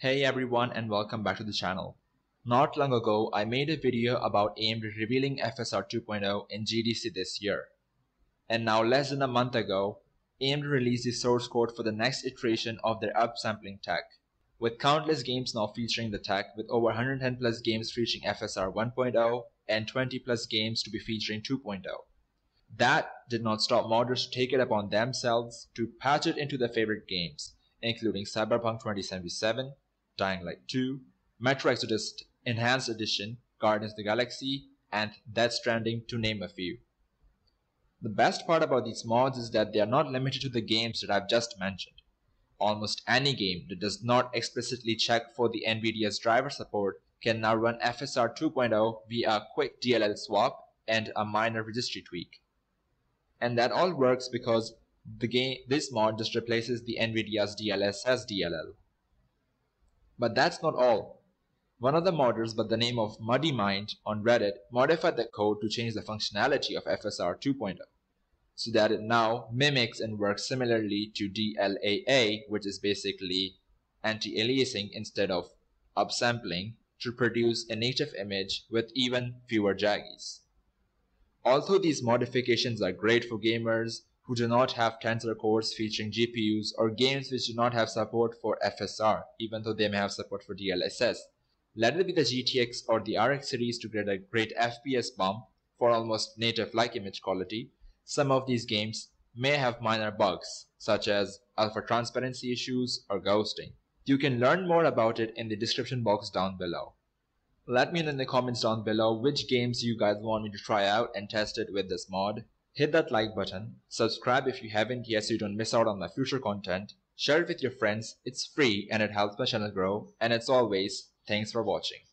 Hey everyone and welcome back to the channel. Not long ago, I made a video about AMD revealing FSR 2.0 in GDC this year. And now less than a month ago, AMD released the source code for the next iteration of their upsampling tech. With countless games now featuring the tech, with over 110 plus games reaching FSR 1.0 and 20 plus games to be featuring 2.0. That did not stop modders to take it upon themselves to patch it into their favorite games, including Cyberpunk 2077, Dying Light 2, Metro Exodus Enhanced Edition, Guardians of the Galaxy, and Death Stranding, to name a few. The best part about these mods is that they are not limited to the games that I've just mentioned. Almost any game that does not explicitly check for the NVIDIA's driver support can now run FSR 2.0 via a quick DLL swap and a minor registry tweak. And that all works because this mod just replaces the NVIDIA's DLSS DLL. But that's not all. One of the modders by the name of Muddy Mind on Reddit modified the code to change the functionality of FSR 2.0 so that it now mimics and works similarly to DLAA, which is basically anti-aliasing instead of upsampling, to produce a native image with even fewer jaggies. Although these modifications are great for gamers who do not have tensor cores featuring GPUs or games which do not have support for FSR, even though they may have support for DLSS, let it be the GTX or the RX series to get a great FPS bump for almost native-like image quality, some of these games may have minor bugs, such as alpha transparency issues or ghosting. You can learn more about it in the description box down below. Let me know in the comments down below which games you guys want me to try out and test it with this mod. Hit that like button, subscribe if you haven't yet so you don't miss out on my future content, share it with your friends, it's free and it helps my channel grow, and as always, thanks for watching.